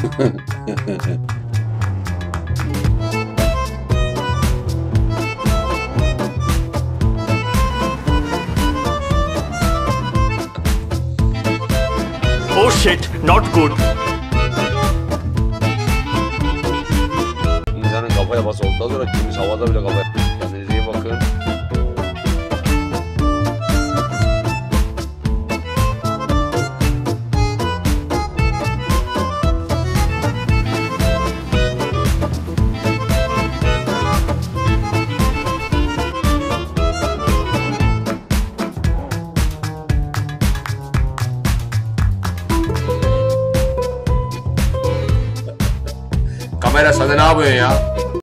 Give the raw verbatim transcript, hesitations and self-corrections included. Oh shit, not good. İnsanın kafa yapası olduktan sonra kimisi havada bile kafa yapıyor. Kendinize iyi bakın. Kamera, sen de ne yapıyorsun ya?